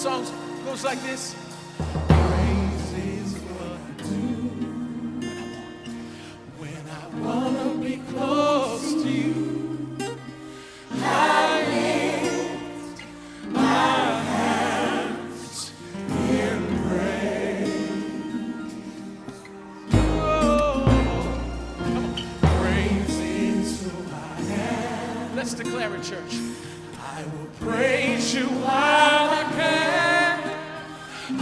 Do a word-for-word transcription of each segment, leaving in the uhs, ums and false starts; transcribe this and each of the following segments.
songs goes like this. Praise is what I do when I want to be close to you. I lift my hands in praise. Oh, come on. Praise is who I am. Let's declare it, church. I will praise you while I can.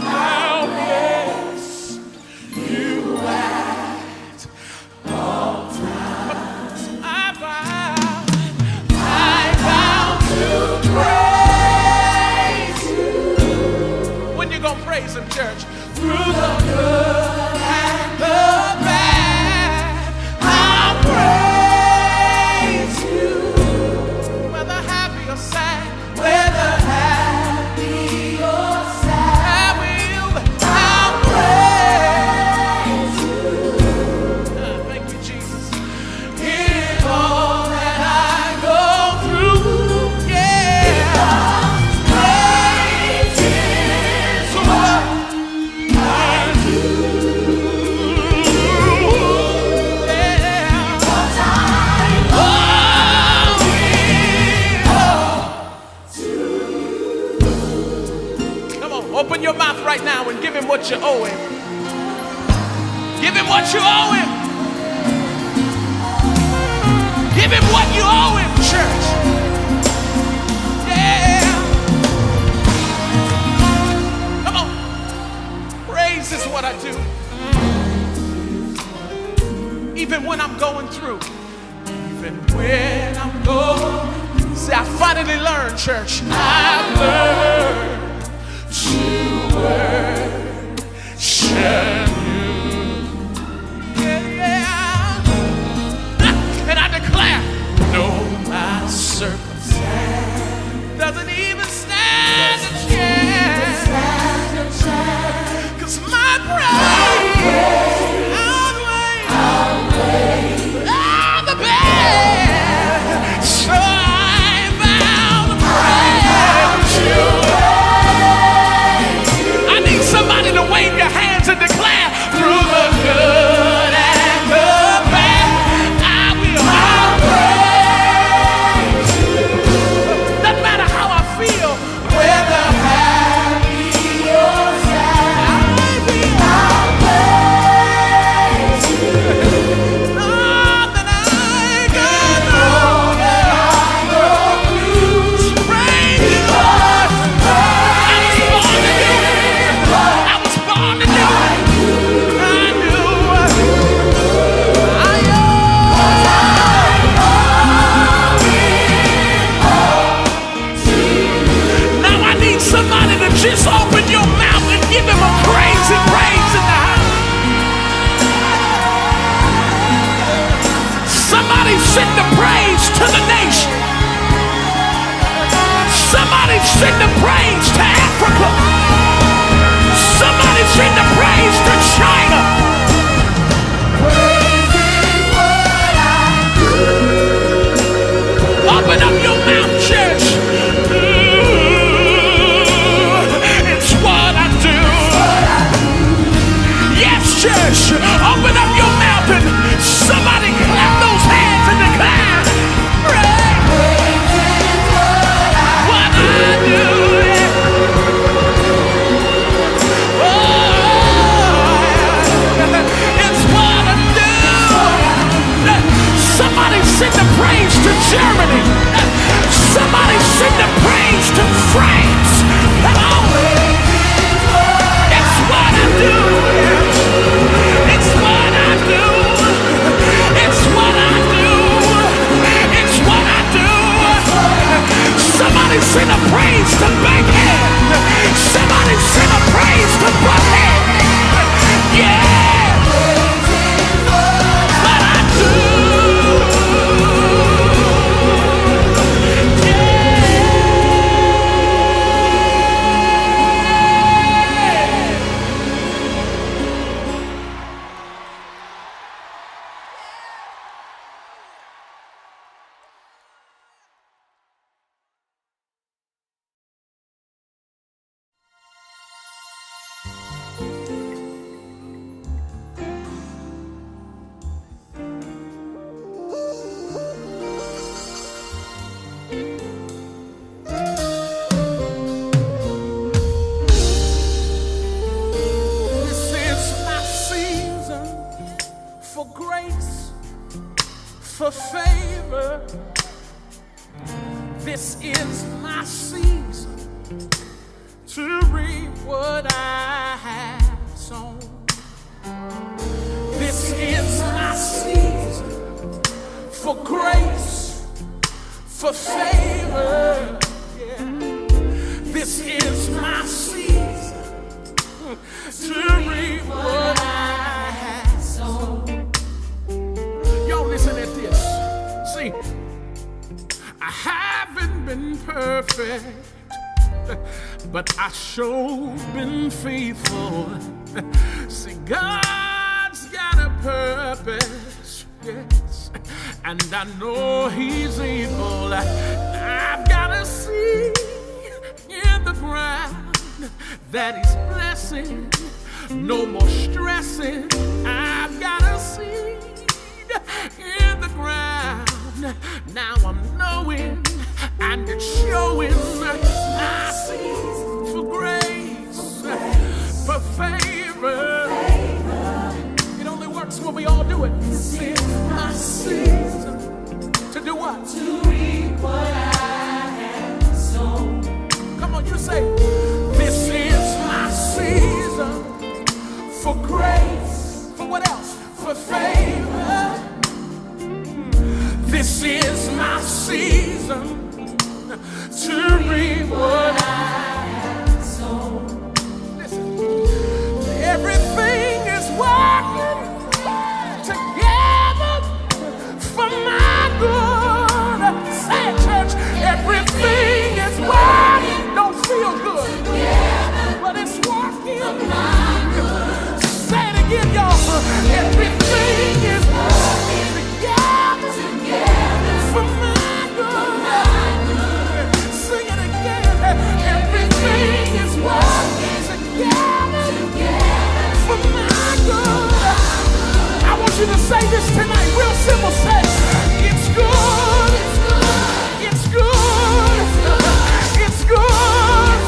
I'll bless you at all times. I vow, I vow to praise you. When you gonna praise him, church? Through the good and the bad, I'll praise. Open your mouth right now and give him what you owe him. Give him what you owe him. Give him what you owe him, church. Yeah. Come on. Praise is what I do. Even when I'm going through. Even when I'm going. See, I finally learned, church. I've learned. To worship you, yeah. And I declare, no, my circumstance doesn't even stand a chance. 'Cause my praise outweighs all the bad. So I vow to praise you. Wave your hands and declare through the good and the bad, I will praise you. Doesn't matter how I feel, whether happy or sad, I will praise you. All that I can know that I go through, praise you, Lord. I was born to do it. I do, I do, I owe. Now I need somebody to just open your mouth and give him a crazy praise in the house. Somebody send the praise to the nation. Somebody send the praise to Africa. Somebody send the praise to China. Praise is what I do. Open up your mouth, church. Ooh, it's what I do. Yes, church. Open up your mouth and somebody clap those hands in the cloud. Praise, praise is what I, what I do. Send the praise to Germany. Somebody send the praise to France. Hello. It's what I do. It's what I do. It's what I do. It's what I do. Somebody send a praise to Bankhead. Somebody send a praise to Buckhead. Yeah. What I do. favor. This is my season to reap what I have sown. This is my season for grace, for favor. Yeah. This is my season to reap what I have sown. Y'all listen at this. See, I haven't been perfect, but I sure been faithful. See, God's got a purpose, yes, and I know He's able. I've got a seed in the ground that is blessing, no more stressing. I've got a seed in the ground, now I'm knowing and it's showing. My season for grace, for favor. It only works when we all do it. This is my season to do what? To reap what I have sown. Come on, you say, this is my season for grace. For what else? For favor. This is my season to reap what I have sown. Listen, everything is working together for my good. Say, church, everything is working. Don't feel good, but it's working for my good. Say it again, y'all. Everything is working together, together for my good. Everything is working together, together for my good. I want you to say this tonight, real simple. Say, it's good, it's good, it's good.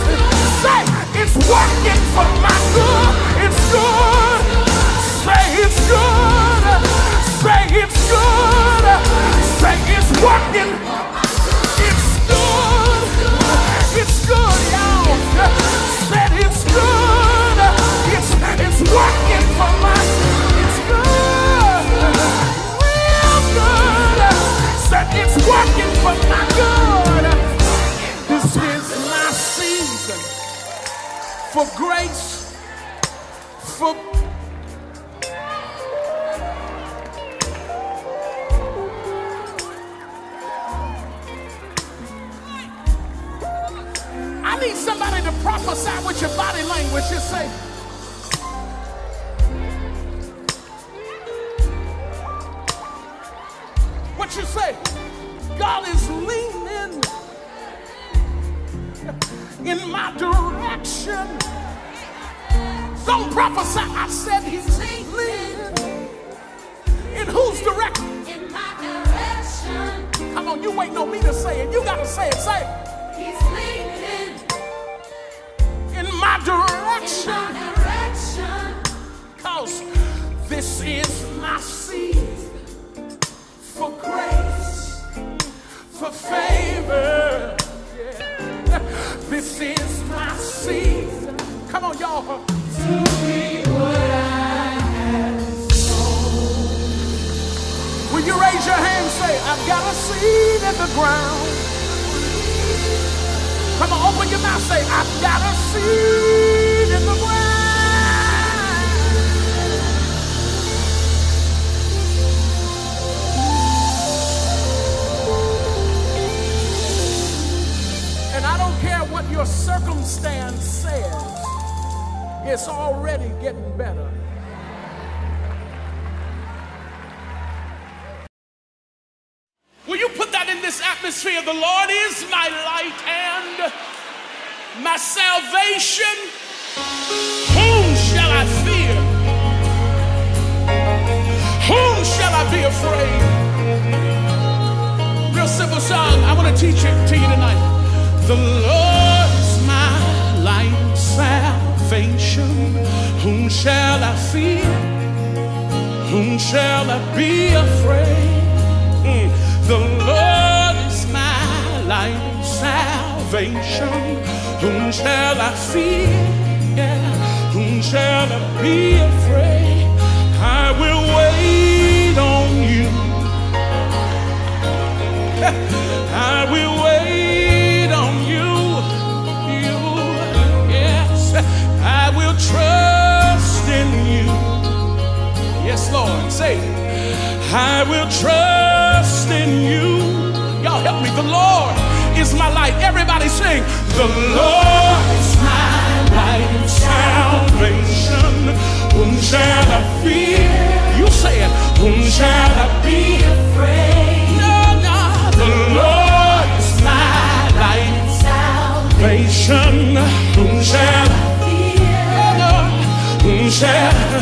Say, it's working for my good. It's good. Say, it's good. Say, it's good. Say, it's working. It's good. It's good. Said it's good. It's it's working for my. It's good, real good. Said it's working for my good. This is my season for grace. For need somebody to prophesy with your body language. You say, what you say? God is leaning in my direction. Don't prophesy. I said He's leaning. In whose direction? In my direction. Come on, you waiting on me to say it. You gotta say it. Say it. He's leaning. My direction. In my direction, cause this is my season for grace, for favor. Yeah. This is my season. Come on, y'all. To be what I have sown. Will you raise your hand and say, I've got a seed in the ground? Come on, open your mouth, say, I've got a seed in the ground. And I don't care what your circumstance says, it's already getting better. Will you put that in this atmosphere? The Lord is my light and my salvation, whom shall I fear? Whom shall I be afraid? Real simple song. I want to teach it to you tonight. The Lord is my light, salvation. Whom shall I fear? Whom shall I be afraid? Mm. The salvation. Whom shall I fear? Yeah. Whom shall I be afraid? I will wait on you. I will wait on you. You, yes, I will trust in you. Yes, Lord, say it. I will trust in you. Y'all help me. The Lord is my light. Everybody sing. The Lord is my light and salvation. Whom shall I fear? You say it. Whom shall I be afraid? No, no. The Lord is my light and salvation. Whom shall I fear? Oh, no. Whom shall I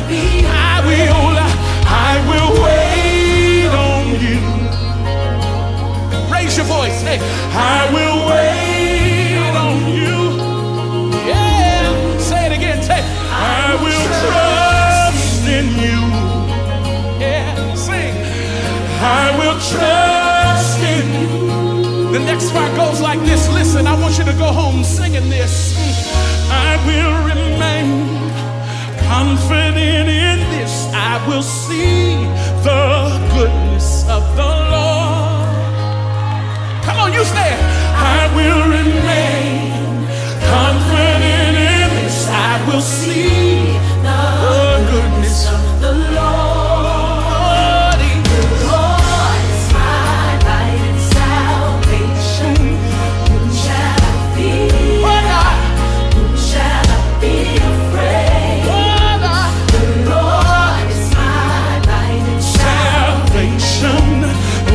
be afraid? I will, I will wait on you. Raise your voice. Hey, I will wait on you. Yeah, say it again. Say, I will trust in you. Yeah, sing. I will trust in you. The next part goes like this. Listen, I want you to go home singing this. I will remain confident in this. I will see the goodness of the Lord. Come on, you say it. I will remain confident in this. I will see the goodness of the Lord. The Lord is my light and salvation. Whom shall I fear? Whom shall I be afraid? The Lord is my light and salvation.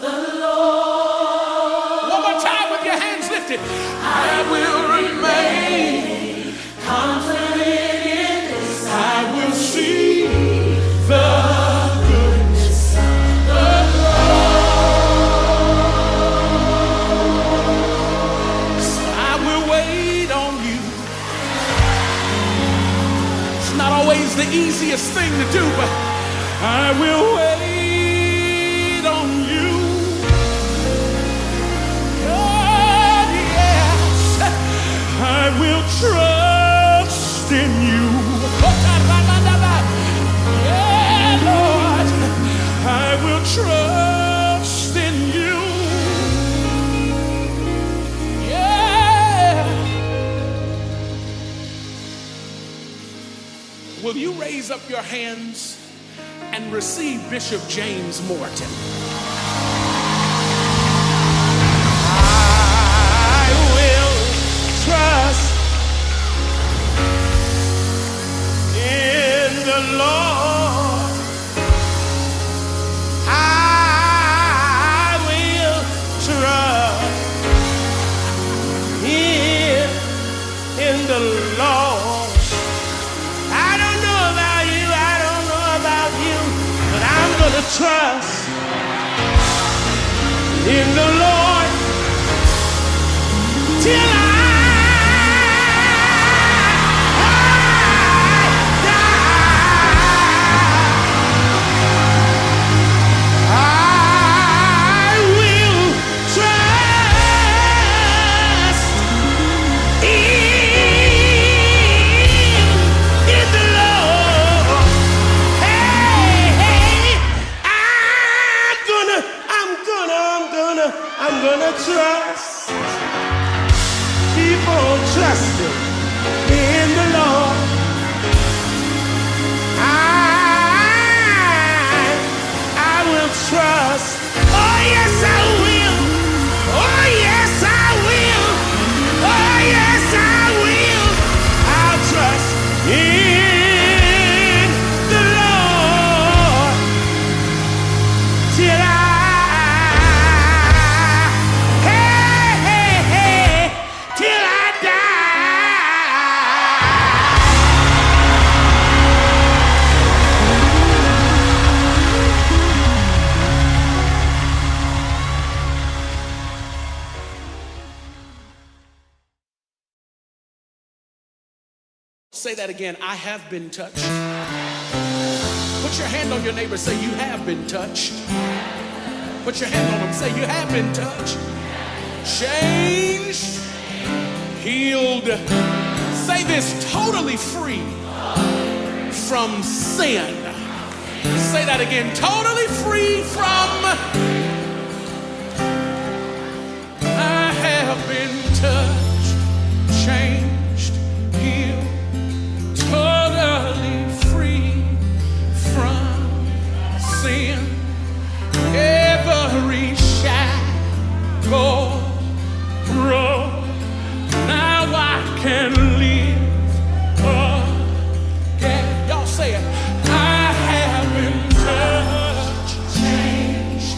the Lord. One more time with your hands lifted. I will remain confident in this. I will see the goodness of the Lord. So I will wait on you. It's not always the easiest thing to do, but I will wait. Trust in you. Yeah, Lord, I will trust in you. Yeah. Will you raise up your hands and receive Bishop James Morton? I will trust the Lord, I will trust in, in the Lord. I don't know about you, I don't know about you, but I'm gonna trust in the Lord till I trust. People trusting in the Lord. I, I will trust. Oh yes, I will. Oh yes, I will. Oh yes, I will. I'll trust in the Lord till I. Say that again. I have been touched. Put your hand on your neighbor. Say, you have been touched. Put your hand on them. Say, you have been touched. Changed. Healed. Say this, totally free from sin. Say that again. Totally free from. I have been touched. Changed. Healed. Totally free from sin. Every shackle broke. Now I can live again. Y'all say it. I have been touched, changed.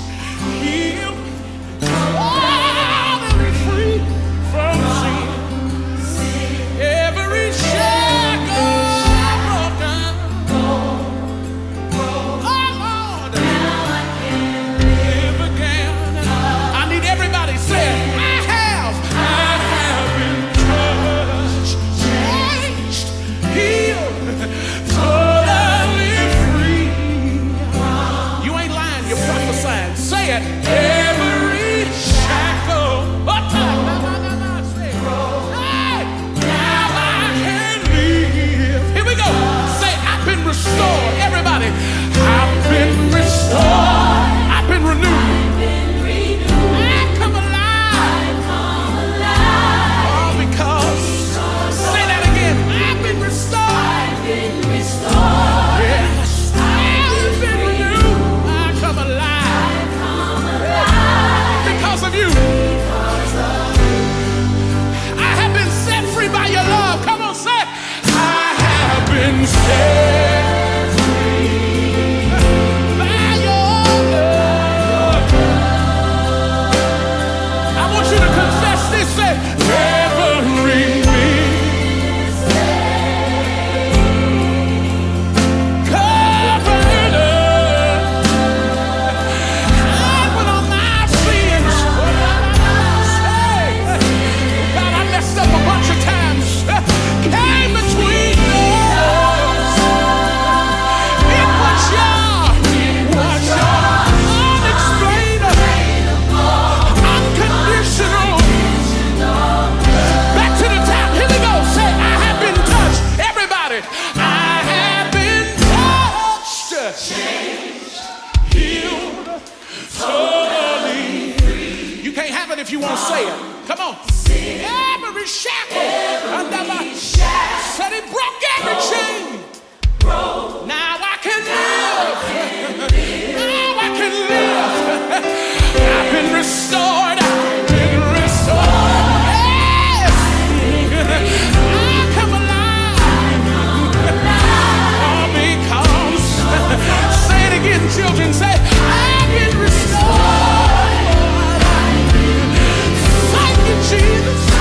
it if you won't say it. Come on. Every shackle. Every shackle. Said he broke every chain. Broke. Now I can live. Now I can live. I've been restored. I've been restored. Yes. I come alive. All because. Say it again, children. Say, I've been restored. Jesus,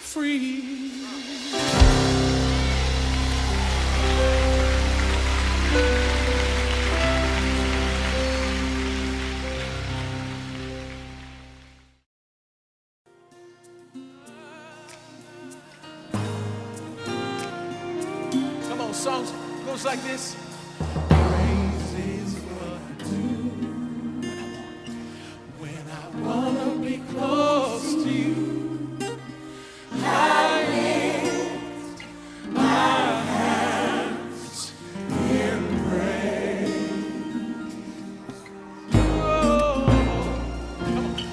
free. little songs goes like this. Praise is what I do when I want to be close to you. I lift my hands in praise. Oh,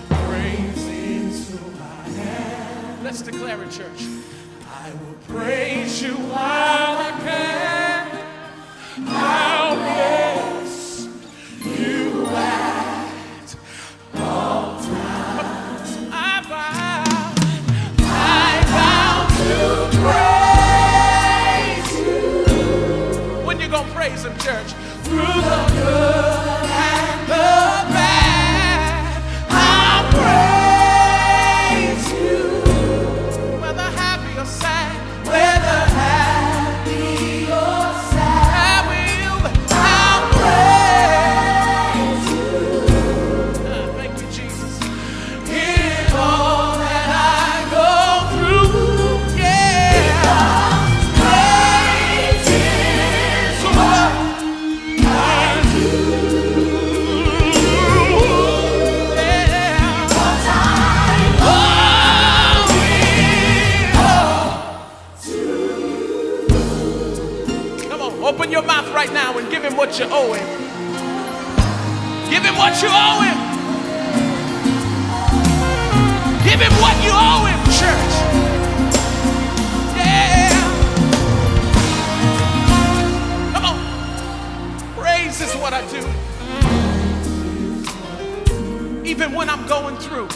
praise is who I am. Let's declare it, church. I will praise you while I can. I'll bless you at all times. I vow, I vow to praise you. When you gonna praise him, church? Through the good and the bad, I'll praise. Open your mouth right now and give him what you owe him. Give him what you owe him. Give him what you owe him, church. Yeah. Come on. Praise is what I do. Even when I'm going through.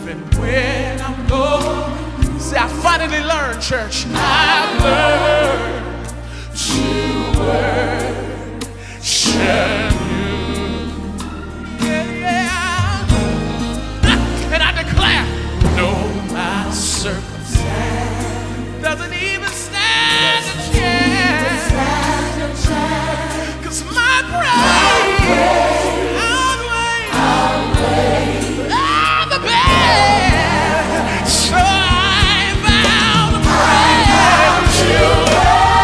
Even when I'm going. See, I finally learned, church. I've learned. To worship you. Yeah, yeah. And I declare, no, my circumstance doesn't even stand a chance. Cause my praise outweighs, outweighs all the bad. So I vow to praise you.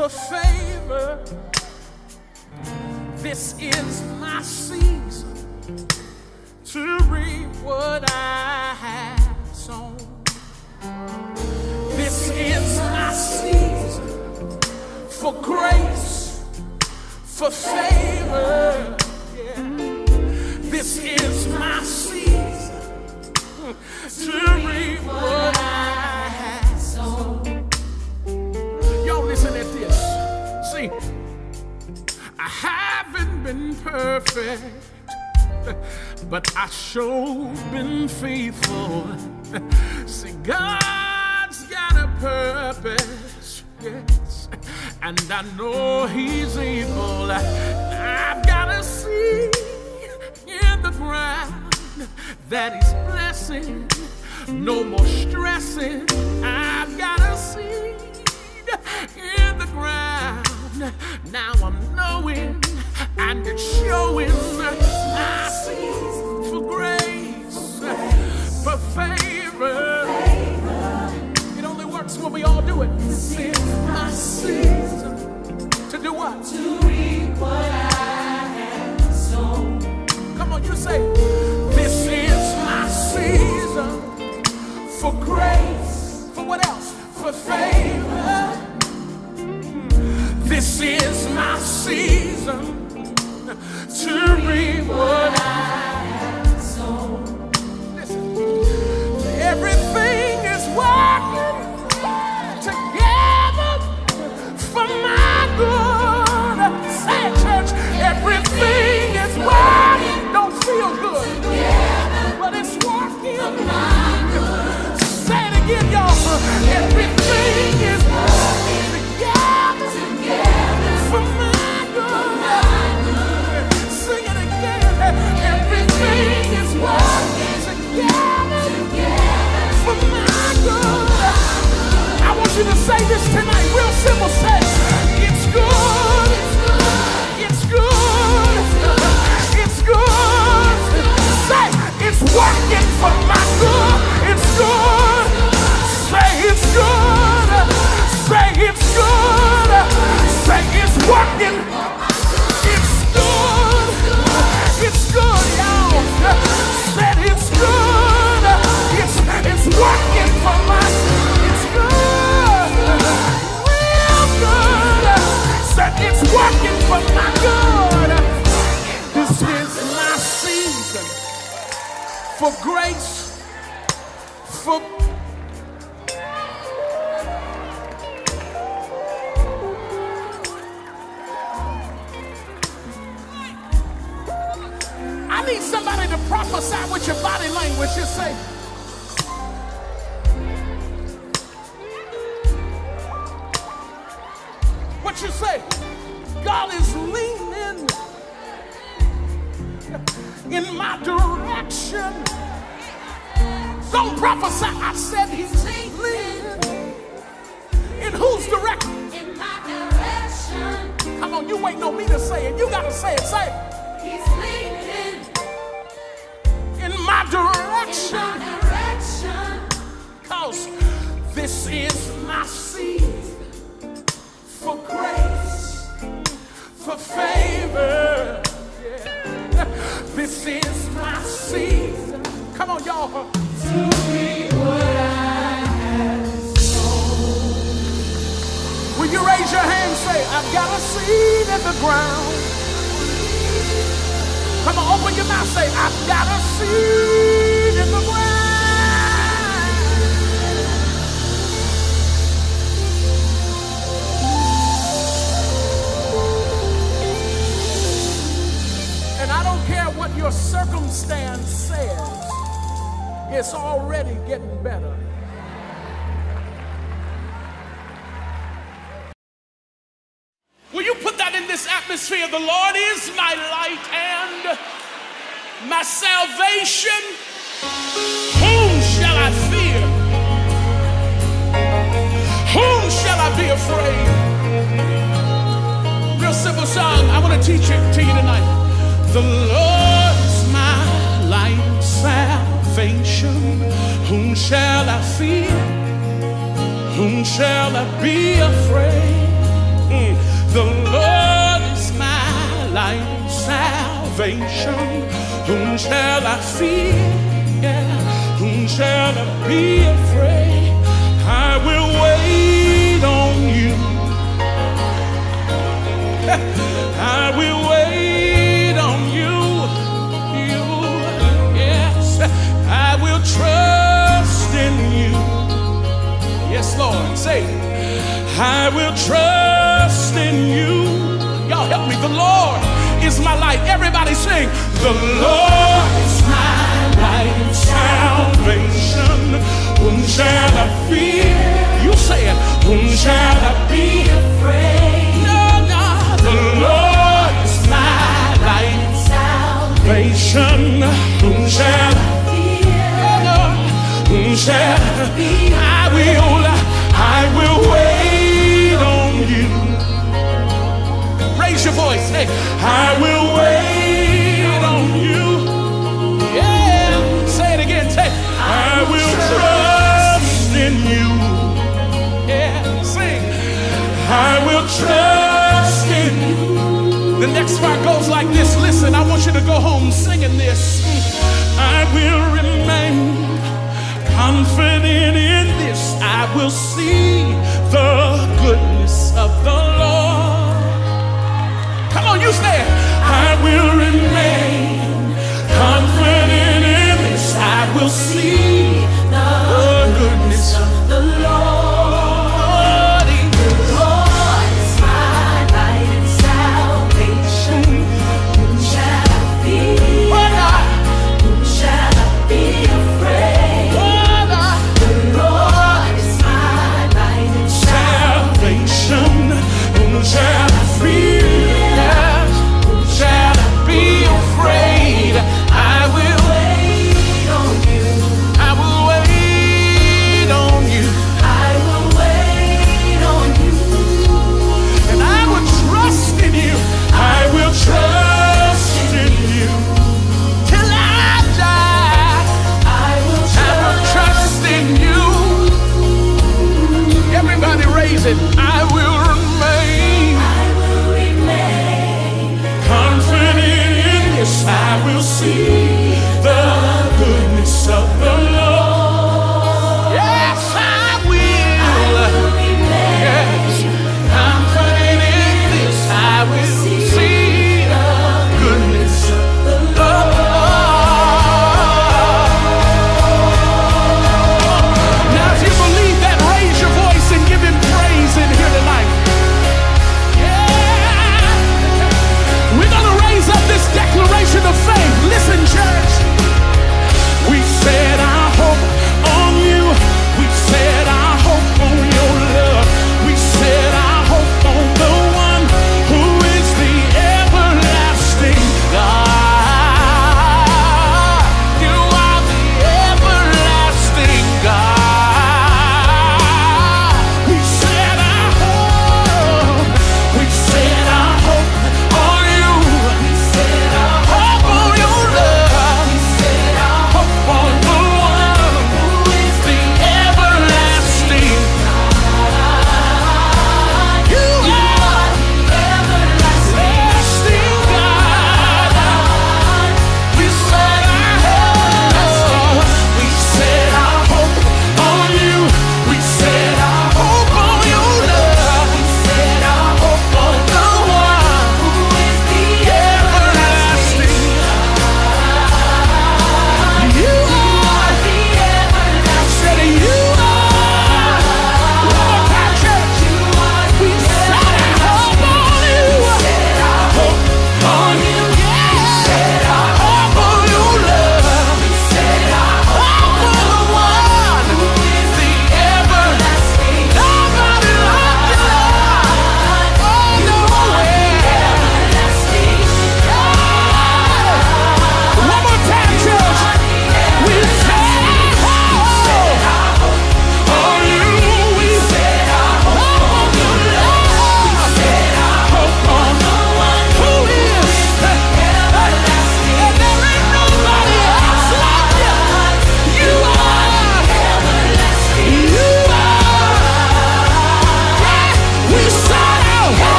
for favor. This is my season to reap what I have sown. This is my season for grace, for favor. Yeah. This is my season to reap what I have sown. Y'all listen at this. See, I haven't been perfect, but I sure been faithful. See, God's got a purpose, yes, and I know He's able. I've got a seed in the ground that He's blessing, no more stressing. I've got a seed in the ground. Now I'm knowing and it's showing my season for grace, for favor. It only works when we all do it. This is my season to do what? To reap what I have sown. Come on, you say, this is my season for grace. For what else? For favor. This is my season to reap what I have sown. Listen, everything is working together for my good. Say it, church, everything is working. Don't feel good, but it's working for my good. Say it again, y'all. Everything is working for my good. Sing it again. Everything is working together, together for my good. I want you to say this tonight, real simple. Say, it's good. It's good. It's good. Say, it's working for my good. It's good. Say, it's good. Say, it's good. Say it's working. It's good. It's good, y'all. Said it's good. It's it's working for my. It's good. Real good. Said it's working for my good. This is my season for grace. For somebody to prophesy with your body language. Just say, what you say? God is leaning in my direction. Don't prophesy. I said He's leaning. In whose direction? In my direction. Come on, you waiting on me to say it. You gotta say it. Say it. He's leaning. My direction. In my direction, cause this is my season for grace, for favor. Yeah. This is my season. Come on, y'all. To be what I have sown. Will you raise your hand? Say, I've got a seed in the ground. Come on, open your mouth, say, I've got a seed in the ground. And I don't care what your circumstance says, it's already getting better. Atmosphere. The Lord is my light and my salvation. Whom shall I fear? Whom shall I be afraid? Real simple song. I want to teach it to you tonight. The Lord is my light and salvation. Whom shall I fear? Whom shall I be afraid? Mm. The Lord is my light and salvation. Whom shall I fear? Yeah. Whom shall I be afraid? I will wait on you. I will wait on you. You, yes. I will trust in you. Yes, Lord, say it. I will trust in you. Y'all help me. The Lord is my light. Everybody sing. The Lord is my light and salvation. Whom shall I fear? You say it. Whom shall I be afraid? No, no. The Lord is my light and salvation. Whom shall I fear? No, no. Whom shall I be? I will. I will wait on you. Raise your voice. Hey, I will wait on you. Yeah, say it again. Say, I will trust in you. Yeah, sing. I will trust in you. The next part goes like this. Listen, I want you to go home singing this. I will remain confident in this. I will see the goodness of the Lord. Come on, you stand. I will remain confident in this. I will see the goodness of the Lord. The Lord is my light and salvation. Whom shall I fear? Whom shall I be afraid? The Lord is my light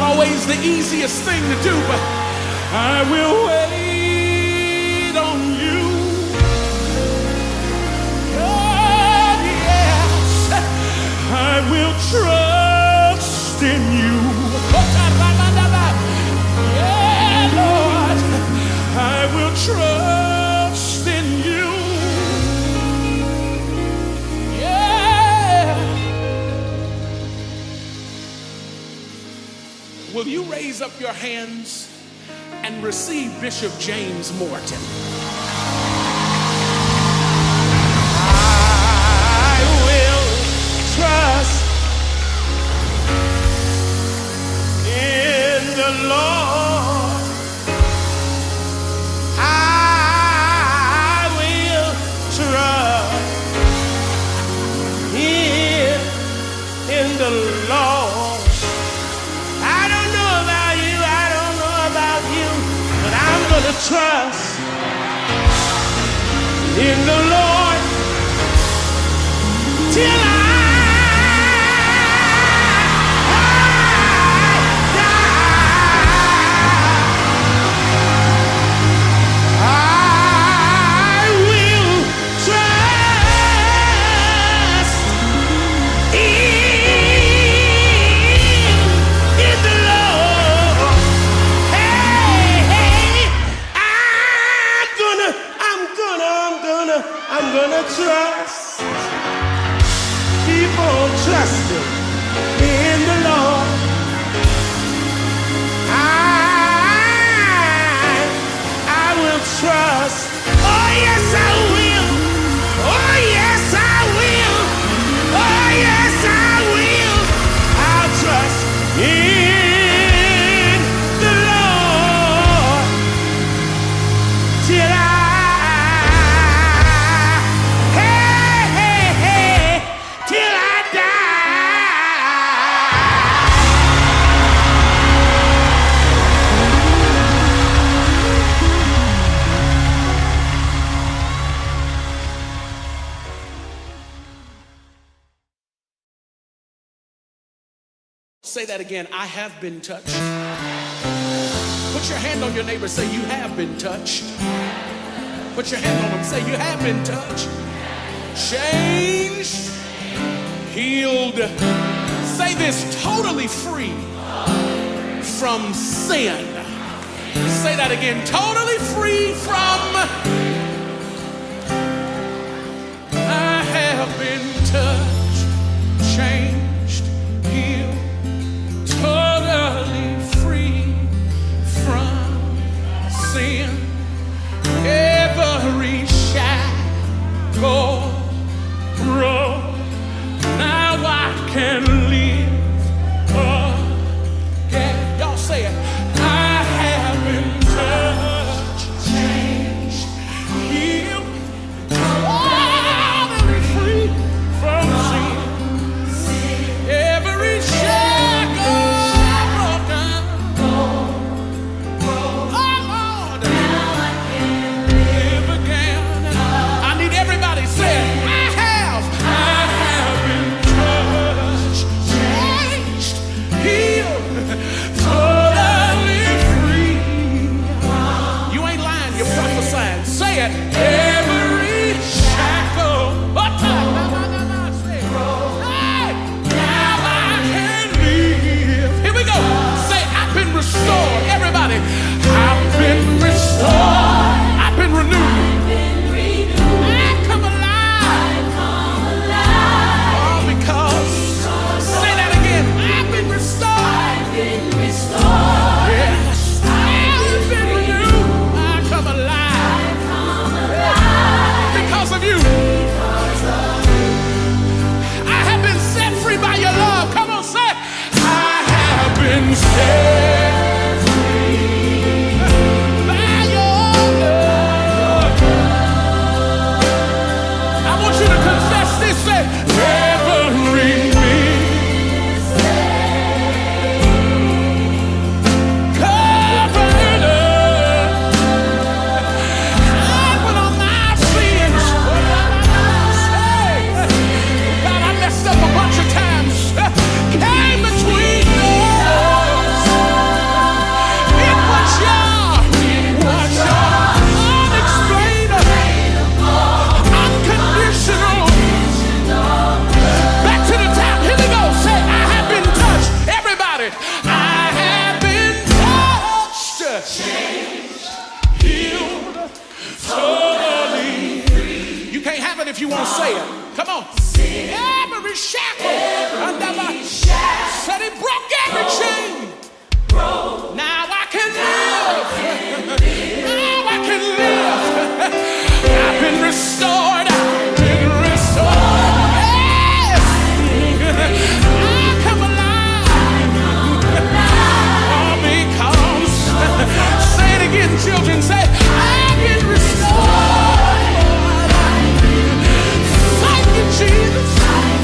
not always the easiest thing to do, but I will wait on you. Oh, yes, I will trust in you. Yeah, Lord, I will trust in you. Will you raise up your hands and receive Bishop James Morton? I will trust in the Lord. I will trust in, in the Lord. Trust in the Lord till I die. I will trust in, in the Lord. Hey, hey. I'm gonna trust. Keep on trusting in the Lord. I, I will trust. Oh yes, I will. Oh yes, I will. Oh yes, I will. I'll trust in the Lord till I. Say that again. I have been touched. Put your hand on your neighbor. Say, you have been touched. Put your hand on them. Say, you have been touched. Changed. Healed. Say this, totally free from sin. Say that again. Totally free from. I have been touched. Changed. Healed. Totally free from sin. Every shackle broke. Now I can live again. Y'all say it. I have been touched, changed, healed, totally free from sin. shackle. Every shackle. Said it broke every broke, chain. Broke. Now I can now live. I can live. Now I can live. I've been restored. I've been restored. Yes. I come alive. All because. Say it again, children. Say, I've been restored. Jesus, I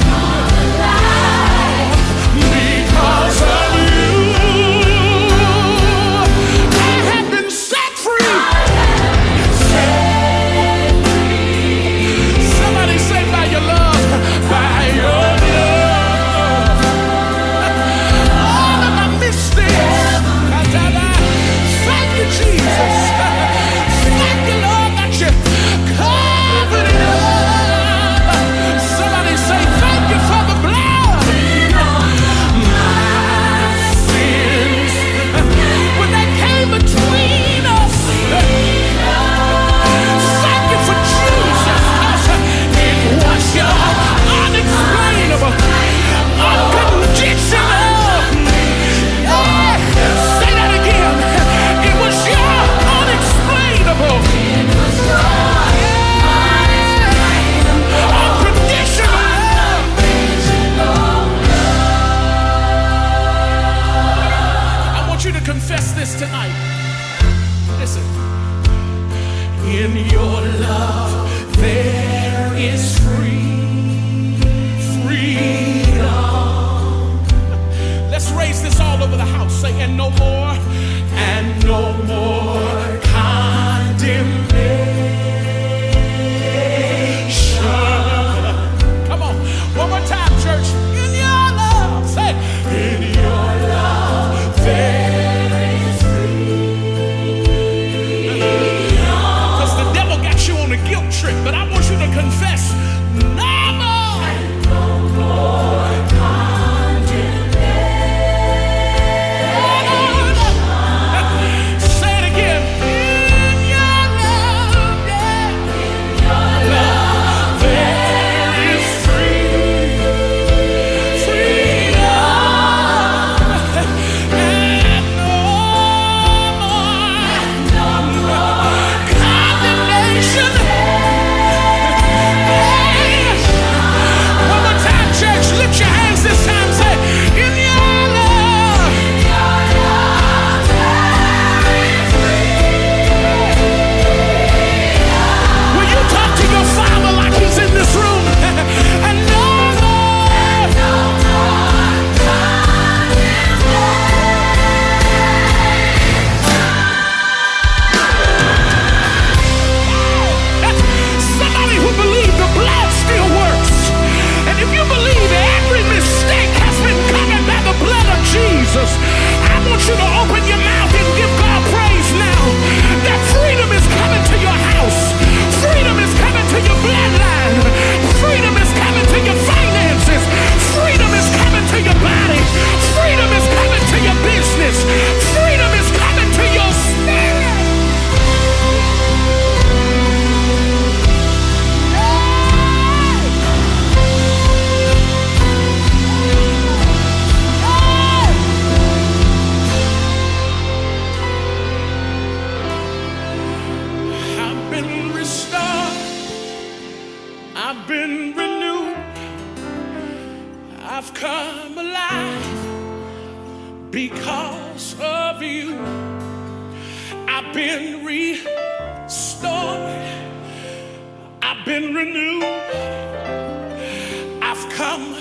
come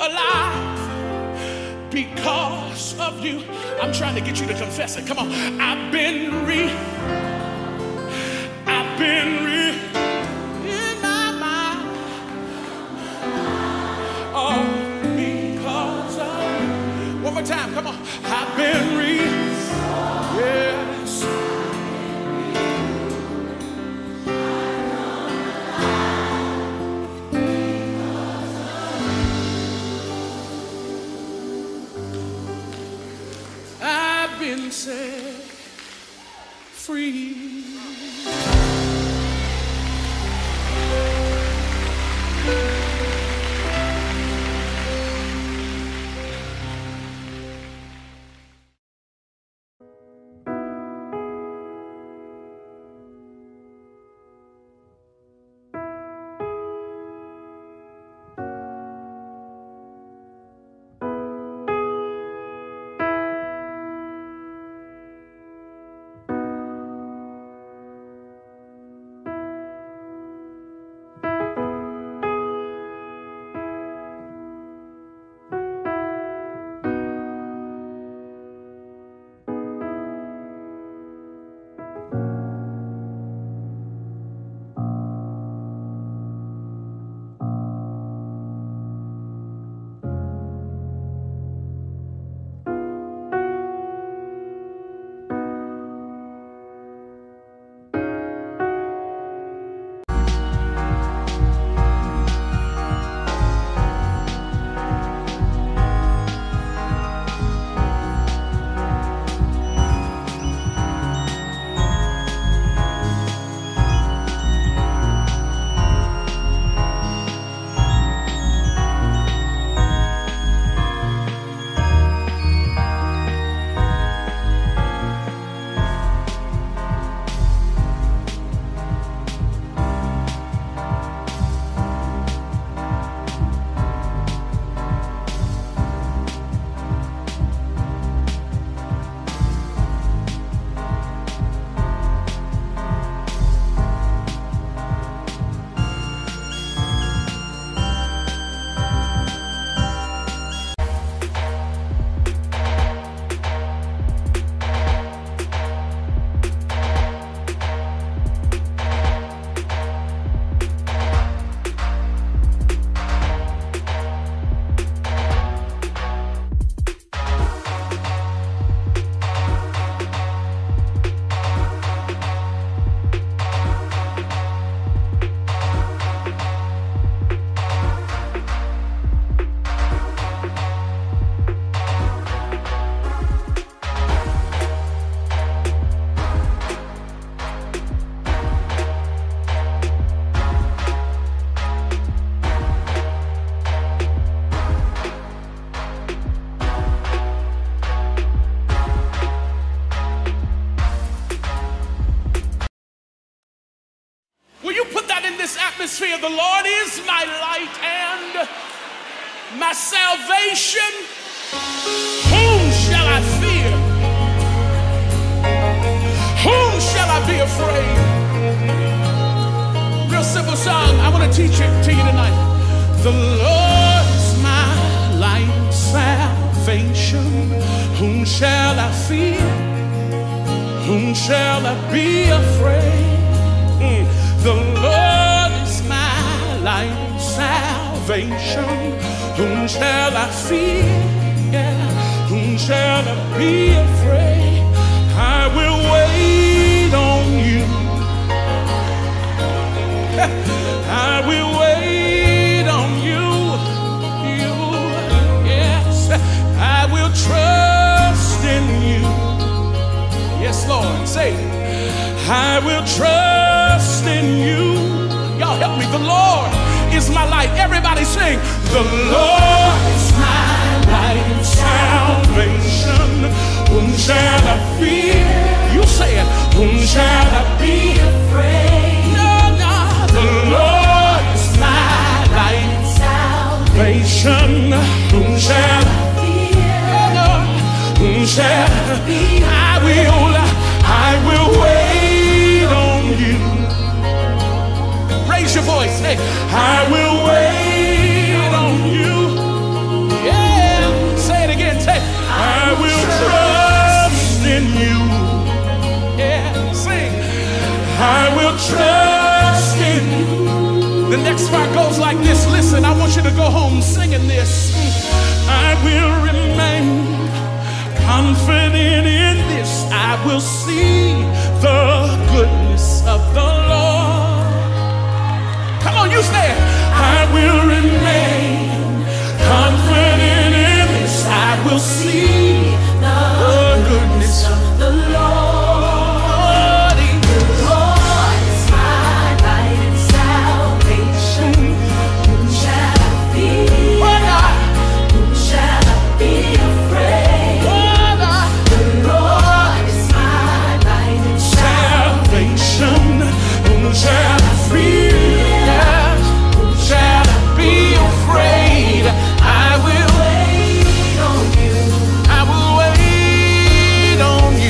alive because of. atmosphere. The Lord is my light and my salvation. Whom shall I fear? Whom shall I be afraid? Real simple song. I want to teach it to you tonight. The Lord is my light, salvation. Whom shall I fear? Whom shall I be afraid? Mm. The Lord is my light, salvation. Whom shall I fear? Yeah. Whom shall I be afraid? I will wait on you. I will wait on you. You. Yes, I will trust in you. Yes, Lord, say it. I will trust in you. Y'all help me. The Lord is my light. Everybody sing. The Lord is my light and salvation. Whom shall I fear? You say it. Whom shall I be afraid? No, no. The Lord is my light and salvation. Whom shall I fear? No, no. Whom shall I be afraid? I will. I will wait on you. Raise your voice. Hey, I will wait on you. Yeah, say it again. Say, I will trust in you. Yeah, sing. I will trust in you. The next part goes like this. Listen, I want you to go home singing this. I will remain confident in this. I will see the goodness of the Lord. Come on, you say it. I will remain confident in this. I will see the goodness of the Lord. The Lord is my light and salvation. Whom shall I fear? Whom shall I be afraid? Whom shall I fear? Whom shall I be afraid? I will wait on you. I will wait on you.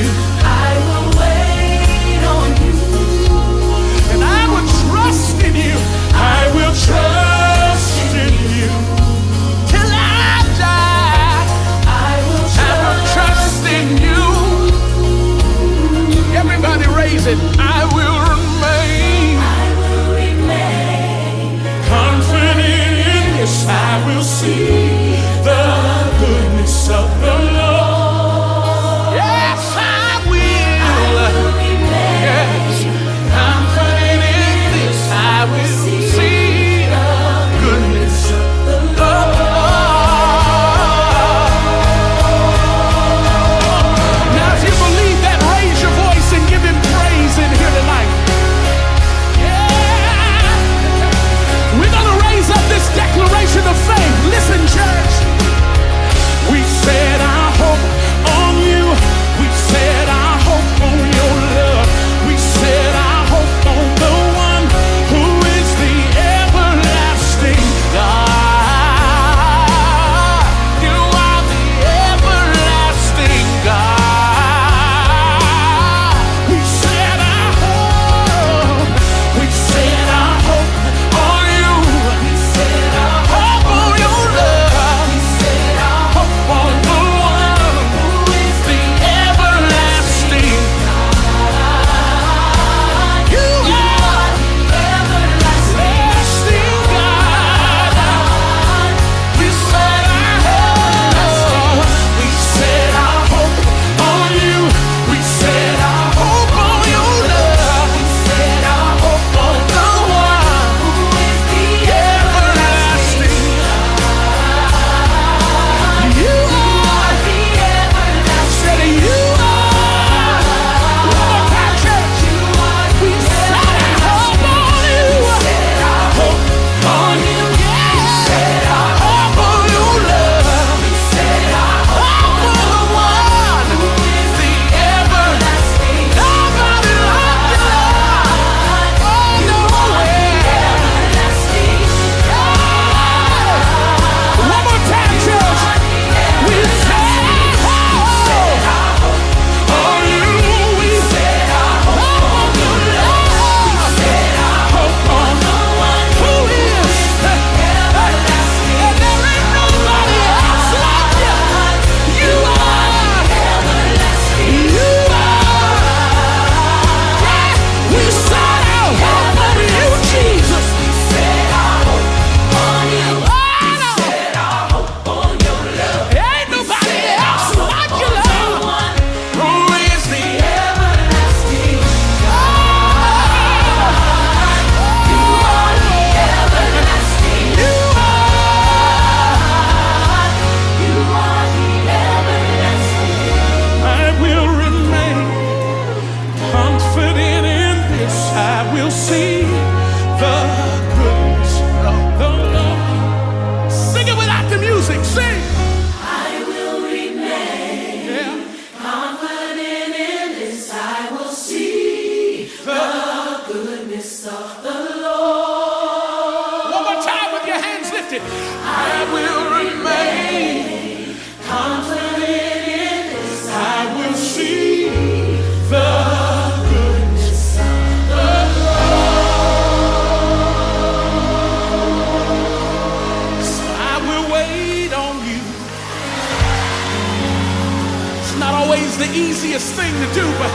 not always the easiest thing to do, but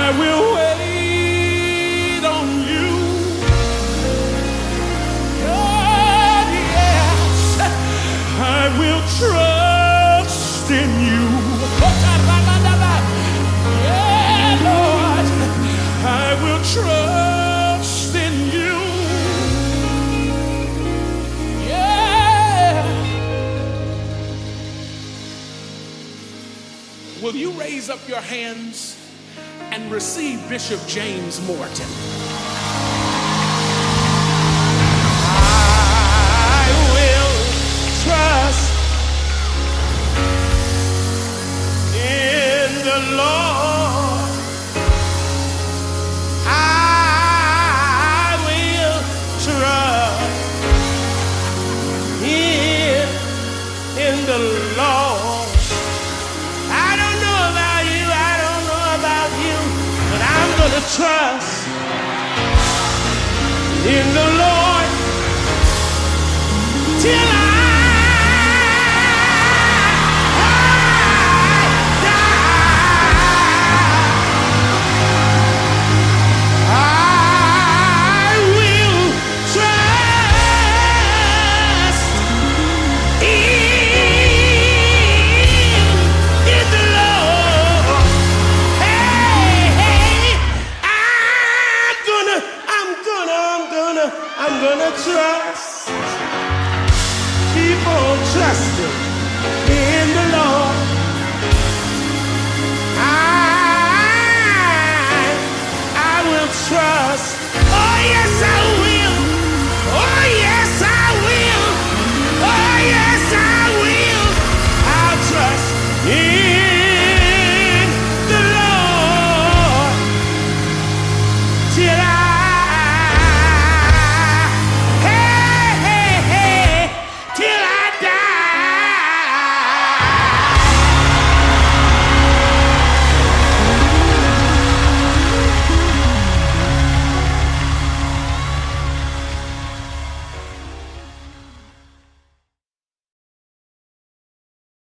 I will wait on you. Oh, yes, I will trust in you. Yeah, Lord, I will trust in you. Will you raise up your hands and receive Bishop James Morton? I will trust in the Lord. I will trust in, in the Lord. Trust in the Lord till I